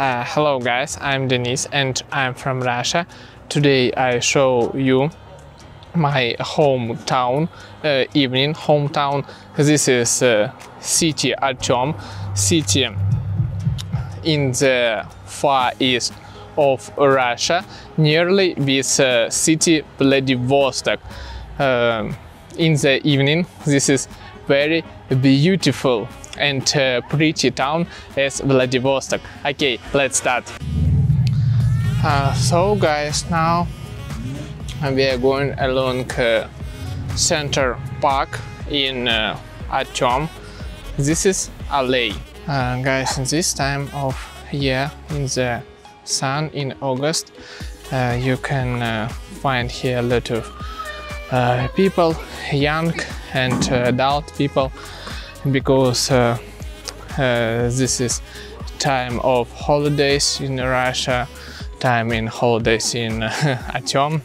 Hello guys, I'm Denis and I'm from Russia. Today I show you my hometown, evening hometown. This is city Artem, city in the far east of Russia, nearly with city Vladivostok. In the evening this is very beautiful and pretty town as Vladivostok. Okay, let's start. So guys, now we are going along Center Park in Artem. This is alley. Guys, in this time of year, in the sun, in August, you can find here a lot of people, young and adult people, because this is time of holidays in Russia, time in holidays in Artem,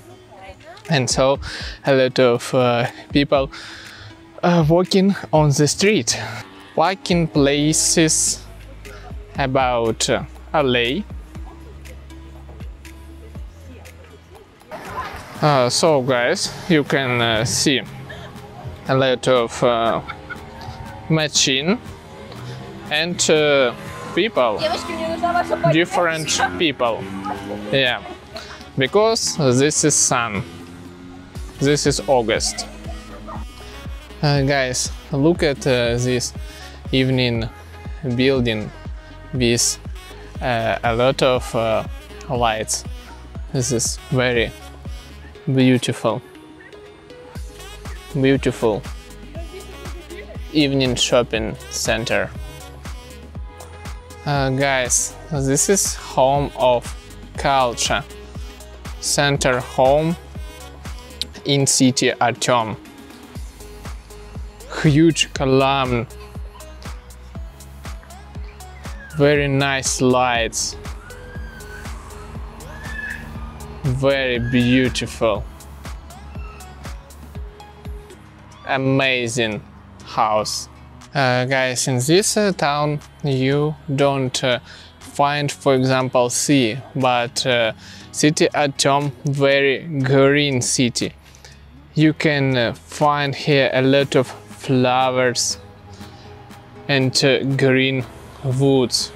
and so a lot of people walking on the street, walking places about alley. So guys, you can see a lot of machine and people, different people, yeah, because this is sun, this is August. Guys, look at this evening building with a lot of lights. This is very beautiful, beautiful evening shopping center. Guys, this is home of culture, center home in city Artem. Huge column, very nice lights, very beautiful, amazing house. Guys, in this town you don't find, for example, sea, but city Artem very green city. You can find here a lot of flowers and green woods.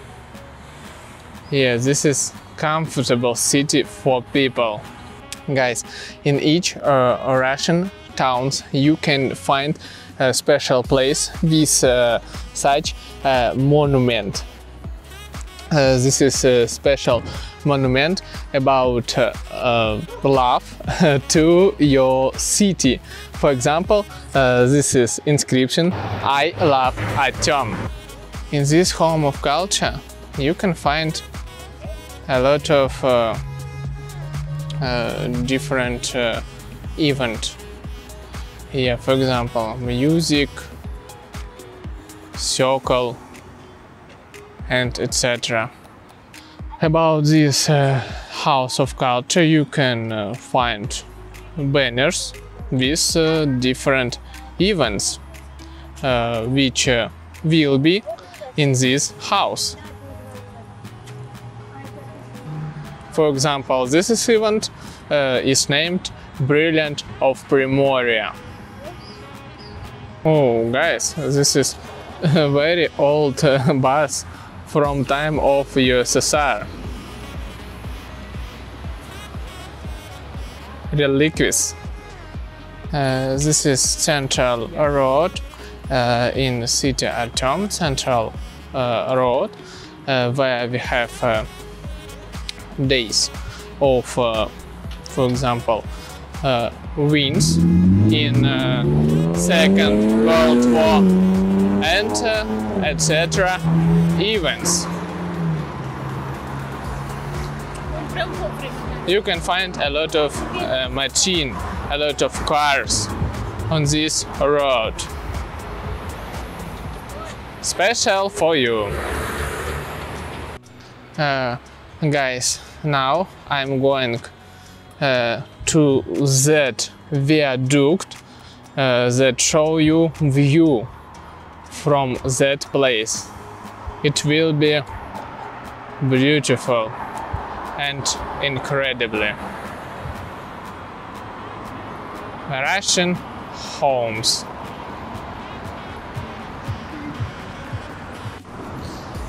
Yeah, this is comfortable city for people. Guys, in each Russian towns you can find a special place with such a monument. This is a special monument about love to your city. For example, this is inscription "I love Artem." In this home of culture you can find a lot of different events. Yeah, for example, music, circle, and etc. About this house of culture you can find banners with different events which will be in this house. For example, this event is named Brilliant of Primoria. Oh guys, this is a very old bus from time of USSR. Reliquis. This is Central Road in the city Artem, Central Road, where we have days of, for example, wins in Second World War and etc. events. You can find a lot of machine, a lot of cars on this road. Special for you. Guys, now I'm going to that viaduct that show you view from that place. It will be beautiful and incredibly Russian homes.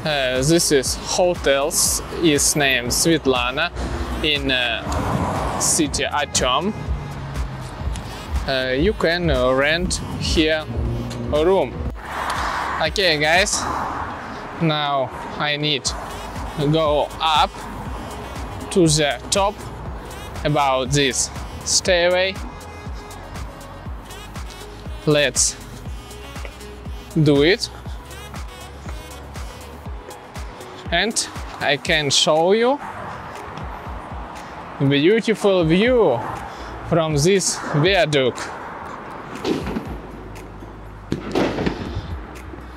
This is hotels is named Svetlana in city Artem. You can rent here a room. Okay guys, now I need to go up to the top about this stairway. Let's do it. And I can show you beautiful view from this viaduct.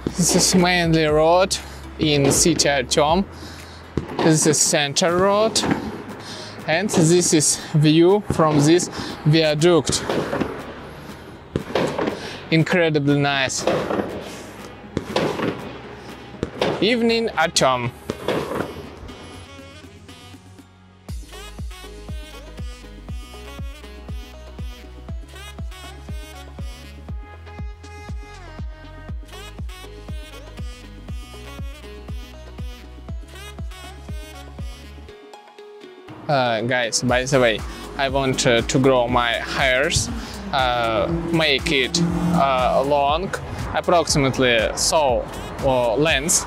This is mainly road in city Artem. This is center road, and this is view from this viaduct. Incredibly nice. Evening Artem. Guys, by the way, I want to grow my hairs, make it long, approximately so length,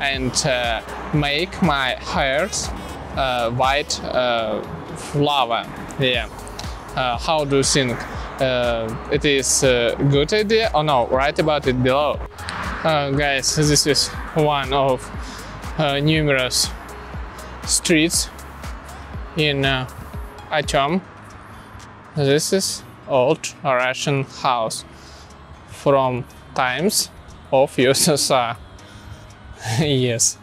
and make my hairs white lava. Yeah. How do you think? It is a good idea or no? Write about it below. Guys, this is one of numerous streets in Artem. This is old Russian house from times of USSR. Yes.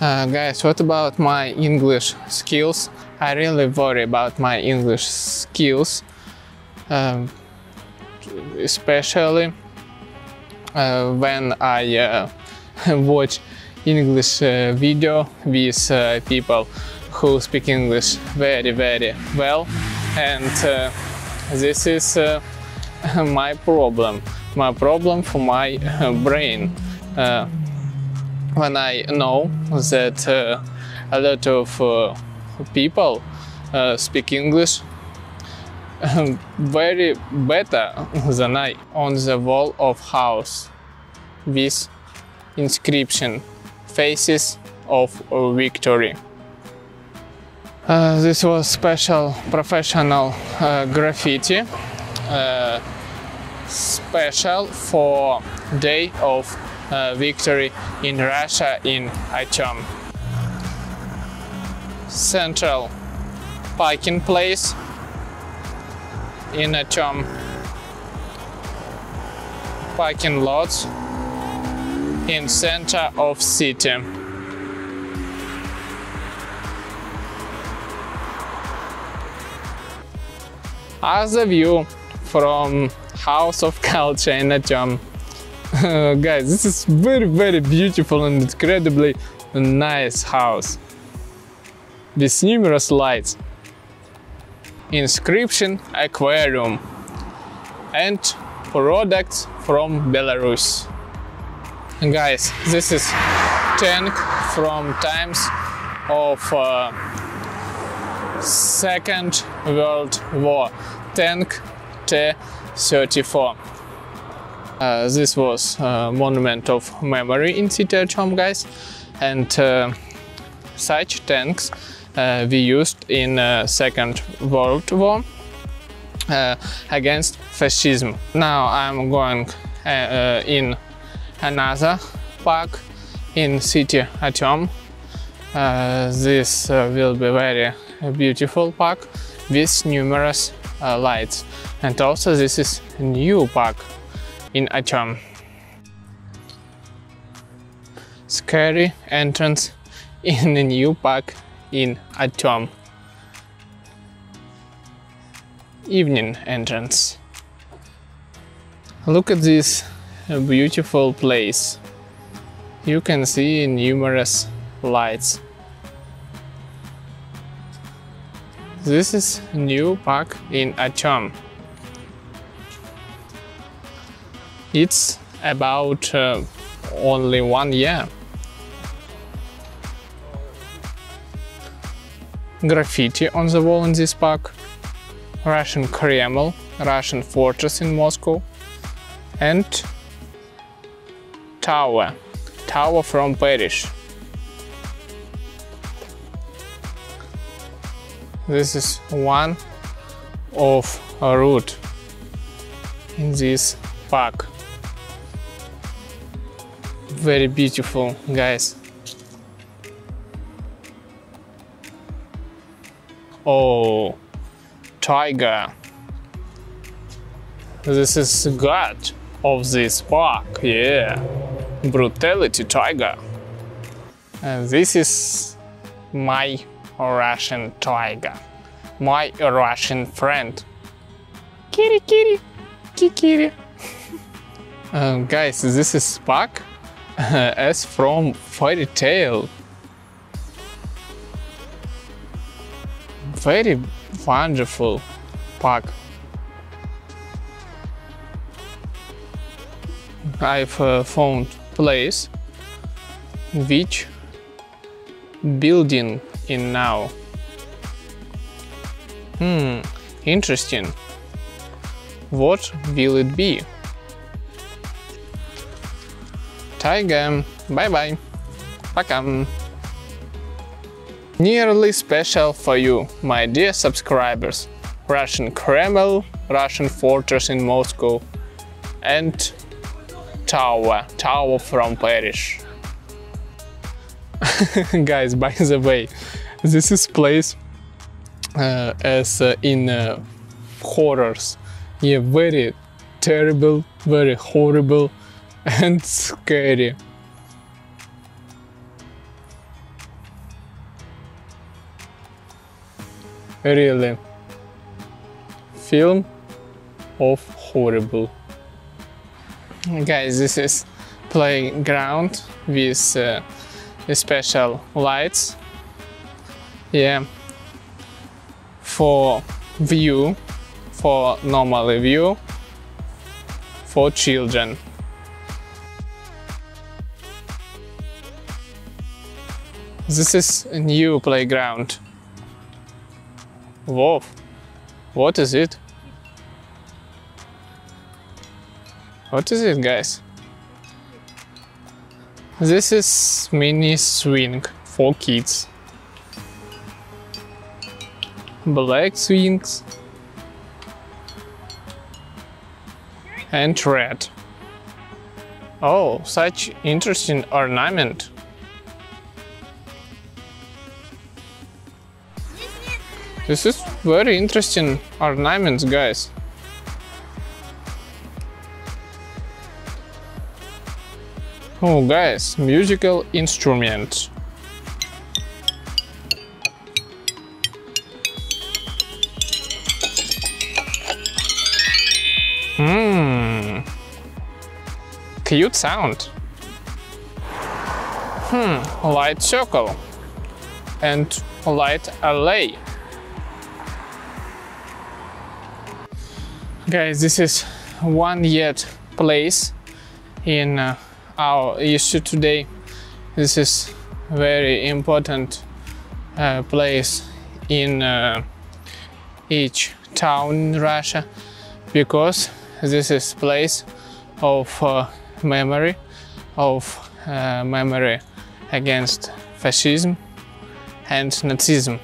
Guys, what about my English skills? I really worry about my English skills, especially when I watch English video with people who speak English very, very well, and this is my problem. My problem for my brain. When I know that a lot of people speak English very better than I. On the wall of house with inscription "Faces of Victory." This was special professional graffiti, special for Day of Victory in Russia in Artem. Central parking place in Artem. Parking lots in center of city. Other view from House of Culture in Artem. Guys, this is very, very beautiful and incredibly nice house with numerous lights. Inscription aquarium and products from Belarus. Guys, this is tank from times of Second World War, tank T-34. This was a monument of memory in city Artem, guys, and such tanks we used in Second World War against fascism. Now I'm going in another park in city Artem. This will be very beautiful park with numerous lights, and also this is a new park in Artem. Scary entrance in a new park in Artem. Evening entrance. Look at this beautiful place. You can see numerous lights. This is new park in Artem. It's about only 1 year. Graffiti on the wall in this park, Russian Kremlin, Russian fortress in Moscow, and tower from Paris. This is one of a route in this park. Very beautiful, guys. Oh, tiger. This is god of this park, yeah. Brutality tiger. And this is my Russian tiger. My Russian friend. Kitty kitty, kikiri. Guys, this is park as from fairy tale. Very wonderful park. I've found place which building in now. Interesting. What will it be? Tiger, bye-bye. Пока. Nearly special for you, my dear subscribers. Russian Kremlin, Russian fortress in Moscow, and tower from Paris. Guys, by the way, this is place as in horrors. Yeah, very terrible, very horrible and scary. Really, film of horrible. Guys, this is playground with special lights. Yeah, for view, for normal view, for children. This is a new playground. Wow, what is it? What is it, guys? This is mini swing for kids. Black swings and red. Oh, such interesting ornament. This is very interesting ornaments, guys. Oh, guys, musical instruments. Cute sound. Light circle and light alley. Guys, this is one yet place in our issue today. This is very important place in each town in Russia, because this is place of memory, of memory against fascism and Nazism.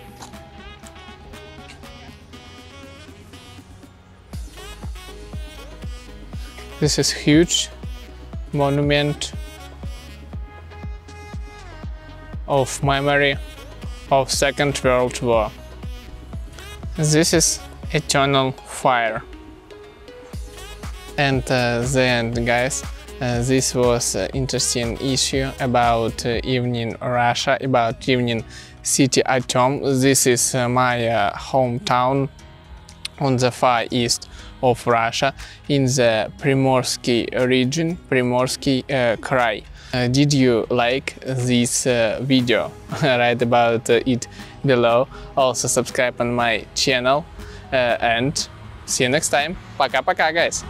This is huge monument of memory of Second World War. This is eternal fire. And the end, guys. This was an interesting issue about evening Russia, about evening city Artem. This is my hometown on the Far East of Russia in the Primorsky region, Primorsky Krai. Did you like this video? Write about it below. Also subscribe on my channel and see you next time. Пока-пока, guys!